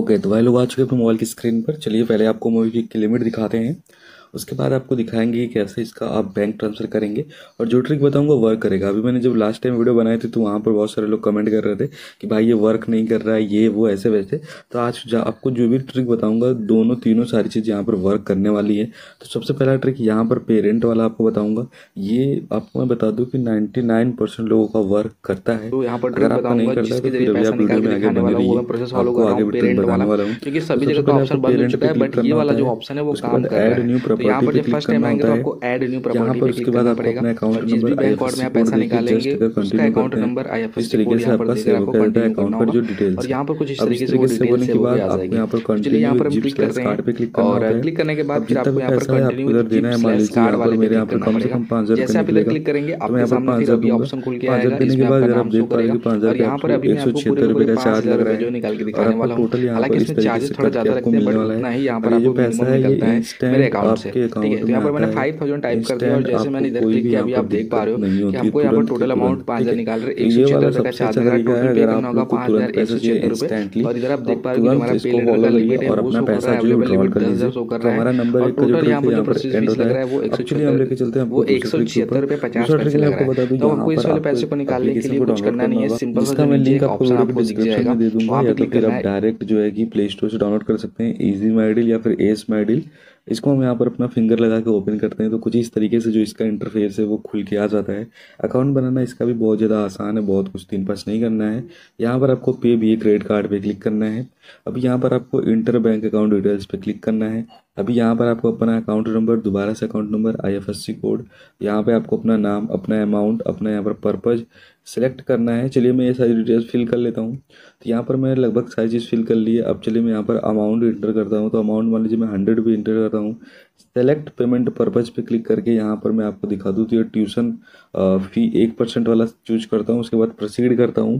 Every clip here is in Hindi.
ओके तो भाई लोग आ चुके अपने मोबाइल की स्क्रीन पर। चलिए पहले आपको मोबीक्विक की लिमिट दिखाते हैं, उसके बाद आपको दिखाएंगे कि कैसे इसका आप बैंक ट्रांसफर करेंगे और जो ट्रिक बताऊंगा वर्क करेगा। अभी मैंने जब लास्ट टाइम वीडियो बनाए थे तो वहाँ पर बहुत सारे लोग कमेंट कर रहे थे कि भाई ये वर्क नहीं कर रहा है, ये वो ऐसे वैसे। तो आज आपको जो भी ट्रिक बताऊंगा दोनों तीनों सारी चीज़ यहाँ पर वर्क करने वाली है। तो सबसे पहला ट्रिक यहाँ पर पेरेंट वाला आपको बताऊँगा। ये आपको मैं बता दूँ कि 99% लोगों का वर्क करता है। तो यहाँ पर अगर आपका नहीं करता है क्योंकि सभी जगह का ऑप्शन बन चुका है, बट ये वाला जो ऑप्शन है वो काम कर रहा है। यहाँ पर जब फर्स्ट टाइम आएंगे तो आपको ऐड न्यू प्रॉपर्टी पे क्लिक करना पड़ेगा। जिस भी बैंक अकाउंट में आप पैसा निकालेंगे उसका अकाउंट नंबर आईएफएससी कोड यहाँ पर देकर आपको कंटिन्यू करना होगा। और यहाँ पर कुछ इस तरीके से वो डिटेल्स है वो भी आ जाएगी। चलिए यहाँ पर हम क्लिक करते हैं और क्लिक करने के बाद फिर आपको यहाँ पर कंटिन्यू देना है। मान कार्ड वाले मेरे यहाँ पर कम से कम 5,000 जैसे आप इधर क्लिक करेंगे आपके सामने फिर अभी ऑप्शन खुल के आएगा। इसमें आपका नाम शो करेगा और यहाँ पर अभी मैं आपको पूरे पूरे 5,000 रुपये जो निकाल के दिखाने वाला हूँ। हालांकि इसमें चार्जेस थोड़ा ज़्यादा रखते हैं, बट उतना ही यहाँ पर आपको मिनिमम निकलता है मेरे अकाउंट से। ठीक है, तो यहाँ पर मैंने 5,000 टाइप कर दिया और जैसे मैंने इधर क्लिक किया अभी आप देख पा रहे हो कि आपको यहाँ पर टोटल अमाउंट 5,000 निकाल रहे 176 का चार्ज लगा, टोटल पे करना होगा 5,176 रुपये। और इधर आप देख पा रहे हो कि हमारा पे लेटर का लिमिट है वो शो कर रहा है, अवेलेबल लिमिट 10,000 शो कर रहा है और टोटल यहाँ पर जो प्रोसेस फीस लग रहा है वो 176 वो 176.50 लग रहा है। तो आपको इस वाले पैसे को निकालने के लिए कुछ करना नहीं है, सिंपल सा लिंक ऑप्शन आपको दिख जाएगा दे दूंगा, या तो फिर आप डायरेक्ट जो है कि प्ले स्टोर से डाउनलोड कर सकते हैं ईजी माई डील या फिर एस माई डील। इसको हम यहाँ पर अपना फिंगर लगा के ओपन करते हैं तो कुछ इस तरीके से जो इसका इंटरफेस है वो खुल के आ जाता है। अकाउंट बनाना इसका भी बहुत ज़्यादा आसान है, बहुत कुछ दिन पास नहीं करना है। यहाँ पर आपको पे भी क्रेडिट कार्ड पे क्लिक करना है। अभी यहाँ पर आपको इंटर बैंक अकाउंट डिटेल्स पे क्लिक करना है। अभी यहाँ पर आपको अपना अकाउंट नंबर, दोबारा से अकाउंट नंबर, आईएफएससी कोड, यहाँ पे आपको अपना नाम, अपना अमाउंट, अपना यहाँ पर पर्पज़ सेलेक्ट करना है। चलिए मैं ये सारी डिटेल्स फिल कर लेता हूँ। तो यहाँ पर मैंने लगभग सारी चीज़ फिल कर ली है। अब चलिए मैं यहाँ पर अमाउंट इंटर करता हूँ। तो अमाउंट मान लीजिए मैं 100 भी इंटर करता हूँ। सेलेक्ट पेमेंट पर्पज़ पे क्लिक करके यहाँ पर मैं आपको दिखा दूँ तो ये ट्यूशन फ़ी 1% वाला चूज करता हूँ। उसके बाद प्रोसीड करता हूँ।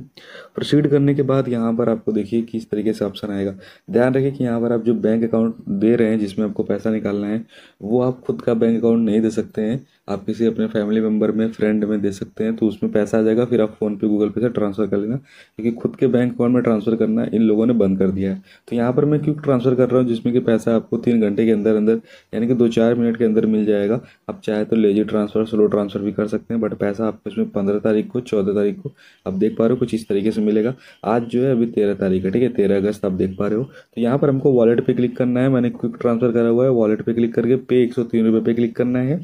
प्रोसीड करने के बाद यहाँ पर आपको देखिए कि इस तरीके से ऑप्शन आएगा। ध्यान रखिए कि यहाँ पर आप जो बैंक अकाउंट दे रहे हैं जिसमें आपको पैसा निकालना है वो आप खुद का बैंक अकाउंट नहीं दे सकते हैं, आप किसी अपने फैमिली मेम्बर में, फ्रेंड में दे सकते हैं। तो उसमें पैसा आ जाएगा, फिर आप फ़ोनपे, गूगल पे से ट्रांसफ़र कर लेना, क्योंकि खुद के बैंक अकाउंट में ट्रांसफ़र करना इन लोगों ने बंद कर दिया है। तो यहाँ पर मैं क्विक ट्रांसफ़र कर रहा हूँ जिसमें कि पैसा आपको 3 घंटे के अंदर अंदर यानी कि 2-4 मिनट के अंदर मिल जाएगा। आप चाहे तो लेजी ट्रांसफ़र, स्लो ट्रांसफ़र भी कर सकते हैं, बट पैसा आपको इसमें 15 तारीख को, 14 तारीख को आप देख पा रहे हो कुछ इस तरीके से मिलेगा। आज जो है अभी 13 तारीख है, ठीक है, 13 अगस्त आप देख पा रहे हो। तो यहाँ पर हमको वॉलेट पे क्लिक करना है। मैंने क्विक ट्रांसफ़र करा हुआ है, वॉलेट पे क्लिक करके पे 103 रुपये पे क्लिक करना है।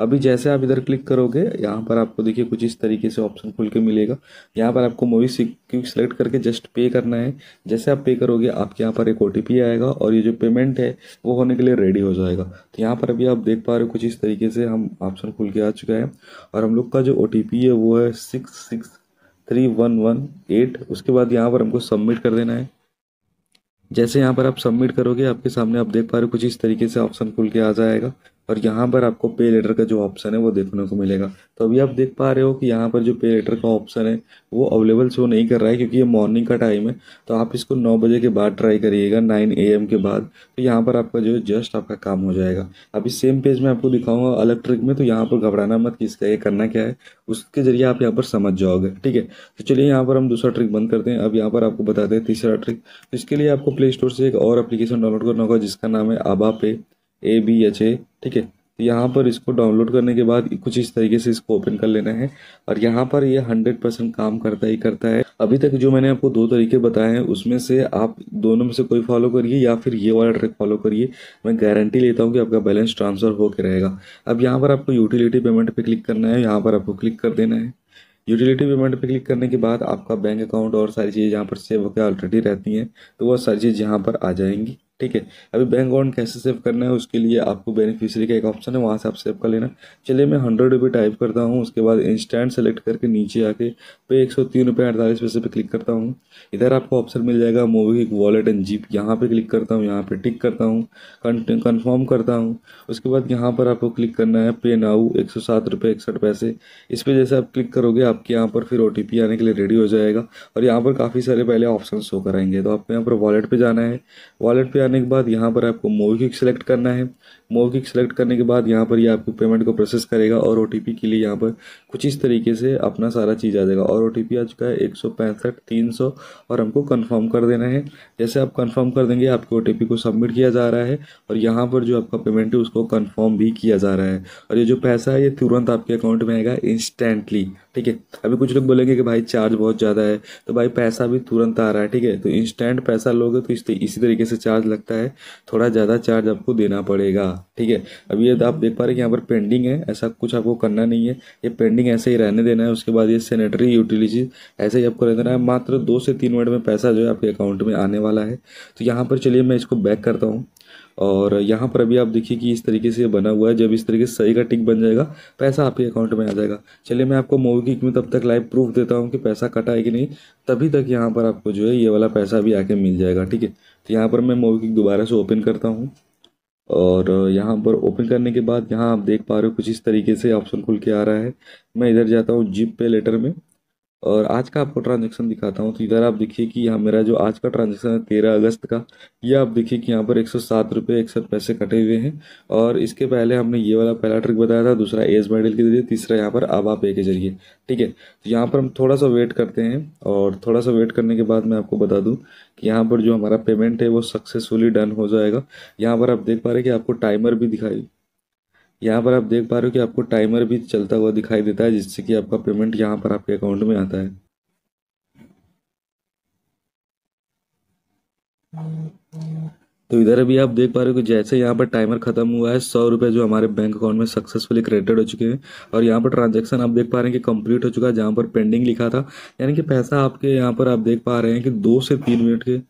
अभी जैसे आप इधर क्लिक करोगे यहाँ पर आपको देखिए कुछ इस तरीके से ऑप्शन खुल के मिलेगा। यहाँ पर आपको मोबीक्विक सेलेक्ट करके जस्ट पे करना है। जैसे आप पे करोगे आपके यहाँ पर एक OTP आएगा और ये जो पेमेंट है वो होने के लिए रेडी हो जाएगा। तो यहाँ पर अभी आप देख पा रहे हो कुछ इस तरीके से हम ऑप्शन खुल के आ चुका है। और हम लोग का जो OTP है वो है 66311 8। उसके बाद यहाँ पर हमको सबमिट कर देना है। जैसे यहाँ पर आप सबमिट करोगे आपके सामने आप देख पा रहे हो कुछ इस तरीके से ऑप्शन खुल के आ जाएगा और यहाँ पर आपको पे लेटर का जो ऑप्शन है वो देखने को मिलेगा। तो अभी आप देख पा रहे हो कि यहाँ पर जो पे लेटर का ऑप्शन है वो अवेलेबल शो नहीं कर रहा है क्योंकि ये मॉर्निंग का टाइम है। तो आप इसको 9 बजे के बाद ट्राई करिएगा, 9 AM के बाद। तो यहाँ पर आपका जो है जस्ट आपका काम हो जाएगा। अभी सेम पेज में आपको दिखाऊंगा अलग ट्रिक में, तो यहाँ पर घबराना मत कि इसका ये करना क्या है, उसके जरिए आप यहाँ पर समझ जाओगे, ठीक है। तो चलिए यहाँ पर हम दूसरा ट्रिक बंद करते हैं। अब यहाँ पर आपको बताते हैं तीसरा ट्रिक। इसके लिए आपको प्ले स्टोर से एक और एप्लीकेशन डाउनलोड करना होगा जिसका नाम है आबा पे, ABHA, ठीक है। तो यहाँ पर इसको डाउनलोड करने के बाद कुछ इस तरीके से इसको ओपन कर लेना है और यहाँ पर ये 100% काम करता ही करता है। अभी तक जो मैंने आपको 2 तरीके बताए हैं उसमें से आप दोनों में से कोई फॉलो करिए या फिर ये वाला ट्रिक फॉलो करिए। मैं गारंटी लेता हूँ कि आपका बैलेंस ट्रांसफ़र होकर रहेगा। अब यहाँ पर आपको यूटिलिटी पेमेंट पर क्लिक करना है। यहाँ पर आपको क्लिक कर देना है। यूटिलिटी पेमेंट पे क्लिक करने के बाद आपका बैंक अकाउंट और सारी चीज़ें यहाँ पर सेव होकर ऑलरेडी रहती हैं, तो वह सारी चीज़ यहाँ पर आ जाएंगी, ठीक है। अभी बैंक अकाउंट कैसे सेव करना है उसके लिए आपको बेनिफिशियरी का एक ऑप्शन है, वहाँ से आप सेव कर लेना। चलिए मैं 100 रुपये टाइप करता हूँ। उसके बाद इंस्टेंट सेलेक्ट करके नीचे आके पे 103 रुपये 48 पैसे पे क्लिक करता हूँ। इधर आपको ऑप्शन मिल जाएगा मोबिक्विक वॉलेट एंड जीप, यहाँ पे क्लिक करता हूँ, यहाँ पे टिक करता हूँ, कन्फर्म करता हूँ। उसके बाद यहाँ पर आपको क्लिक करना है पे नाउ 107 रुपये 61 पैसे। इस पर जैसे आप क्लिक करोगे आपके यहाँ पर फिर OTP आने के लिए रेडी हो जाएगा और यहाँ पर काफ़ी सारे पहले ऑप्शन शो कराएंगे। तो आपको यहाँ पर वॉलेट पर जाना है। वॉलेट पर करने के बाद यहाँ पर आपको मोबिक्विक सेलेक्ट करना है। मोबिक्विक सेलेक्ट करने के बाद यहाँ पर ये आपको पेमेंट को प्रोसेस करेगा और ओटीपी के लिए यहाँ पर कुछ इस तरीके से अपना सारा चीज़ आ जाएगा। और ओटीपी आ चुका है 165-300 और हमको कन्फर्म कर देना है। जैसे आप कन्फर्म कर देंगे आपके ओटीपी को सबमिट किया जा रहा है और यहाँ पर जो आपका पेमेंट है उसको कन्फर्म भी किया जा रहा है और ये जो पैसा है ये तुरंत आपके अकाउंट में आएगा इंस्टेंटली। ठीक है, अभी कुछ लोग बोलेंगे कि भाई चार्ज बहुत ज़्यादा है, तो भाई पैसा भी तुरंत आ रहा है। ठीक है, तो इंस्टेंट पैसा लोगे तो इसी तरीके से चार्ज लगता है, थोड़ा ज़्यादा चार्ज आपको देना पड़ेगा। ठीक है, अभी ये आप देख पा रहे हैं कि यहाँ पर पेंडिंग है, ऐसा कुछ आपको करना नहीं है, ये पेंडिंग ऐसे ही रहने देना है। उसके बाद ये सैनिटरी यूटिलिटीज ऐसे ही आपको रहना है। मात्र 2 से 3 मिनट में पैसा जो है आपके अकाउंट में आने वाला है। तो यहाँ पर चलिए मैं इसको बैक करता हूँ और यहाँ पर अभी आप देखिए कि इस तरीके से बना हुआ है। जब इस तरीके से सही का टिक बन जाएगा पैसा आपके अकाउंट में आ जाएगा। चलिए मैं आपको मोबिक्विक में तब तक लाइव प्रूफ देता हूँ कि पैसा कटा है कि नहीं, तभी तक यहाँ पर आपको जो है ये वाला पैसा भी आके मिल जाएगा। ठीक है, तो यहाँ पर मैं मोबिक्विक दोबारा से ओपन करता हूँ और यहाँ पर ओपन करने के बाद यहाँ आप देख पा रहे हो कुछ इस तरीके से ऑप्शन खुल के आ रहा है। मैं इधर जाता हूँ जीप पे लेटर में और आज का आपको ट्रांजैक्शन दिखाता हूँ। तो इधर आप देखिए कि यहाँ मेरा जो आज का ट्रांजैक्शन है 13 अगस्त का, ये आप देखिए कि यहाँ पर 107 रुपये 100 पैसे कटे हुए हैं। और इसके पहले हमने ये वाला पहला ट्रिक बताया था, दूसरा एज मेडल के जरिए, तीसरा यहाँ पर आबा पे के जरिए। ठीक है, तो यहाँ पर हम थोड़ा सा वेट करते हैं और थोड़ा सा वेट करने के बाद मैं आपको बता दूँ कि यहाँ पर जो हमारा पेमेंट है वो सक्सेसफुली डन हो जाएगा। यहाँ पर आप देख पा रहे हैं कि आपको टाइमर भी दिखाई, यहाँ पर आप देख पा रहे हो कि आपको टाइमर भी चलता हुआ दिखाई देता है, जिससे कि आपका पेमेंट यहाँ पर आपके अकाउंट में आता है। तो इधर भी आप देख पा रहे हो कि जैसे यहाँ पर टाइमर खत्म हुआ है 100 रुपये जो हमारे बैंक अकाउंट में सक्सेसफुली क्रेडिट हो चुके हैं। और यहाँ पर ट्रांजैक्शन आप देख पा रहे हैं कि कंप्लीट हो चुका है, जहाँ पर पेंडिंग लिखा था, यानी कि पैसा आपके यहाँ पर आप देख पा रहे हैं कि 2 से 3 मिनट के,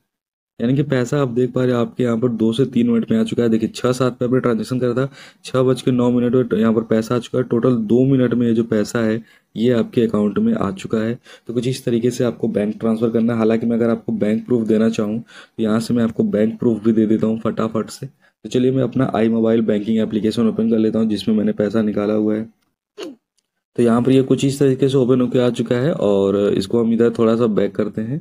यानी कि पैसा आप देख पा रहे हो आपके यहाँ पर 2 से 3 मिनट में आ चुका है। देखिए 6-7 पे आपने ट्रांजेक्शन करा था, 6:09 में यहाँ पर पैसा आ चुका है। टोटल 2 मिनट में ये जो पैसा है ये आपके अकाउंट में आ चुका है। तो कुछ इस तरीके से आपको बैंक ट्रांसफ़र करना है। हालांकि मैं अगर आपको बैंक प्रूफ देना चाहूँ तो यहाँ से मैं आपको बैंक प्रूफ भी दे देता हूँ फटाफट से। तो चलिए मैं अपना iMobile banking application open कर लेता हूँ जिसमें मैंने पैसा निकाला हुआ है। तो यहाँ पर ये कुछ इस तरीके से ओपन होकर आ चुका है और इसको हम इधर थोड़ा सा बैक करते हैं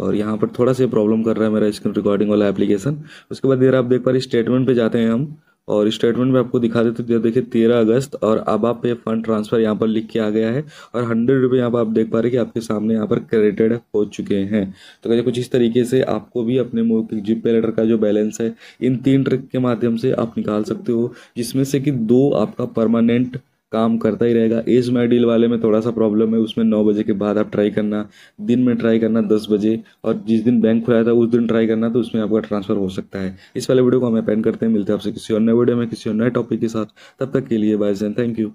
और यहाँ पर थोड़ा सा प्रॉब्लम कर रहा है मेरा स्क्रीन रिकॉर्डिंग वाला एप्लीकेशन। उसके बाद इधर आप देख पा रहे स्टेटमेंट पे जाते हैं हम और स्टेटमेंट में आपको दिखा देते हैं। देखिए 13 अगस्त और आबा पे फंड ट्रांसफर यहाँ पर लिख के आ गया है और 100 रुपये यहाँ पर आप देख पा रहे कि आपके सामने यहाँ पर क्रेडिटेड हो चुके हैं। तो कहते कुछ इस तरीके से आपको भी अपने मोबिक्विक जीपे लेटर का जो बैलेंस है इन 3 ट्रिक के माध्यम से आप निकाल सकते हो, जिसमें से कि 2 आपका परमानेंट काम करता ही रहेगा। एज माई डील वाले में थोड़ा सा प्रॉब्लम है, उसमें 9 बजे के बाद आप ट्राई करना, दिन में ट्राई करना 10 बजे, और जिस दिन बैंक खुला था उस दिन ट्राई करना, तो उसमें आपका ट्रांसफर हो सकता है। इस वाले वीडियो को हम अपेंड करते हैं, मिलते हैं आपसे किसी और नए वीडियो में किसी और नए टॉपिक के साथ। तब तक के लिए बाय, थैंक यू।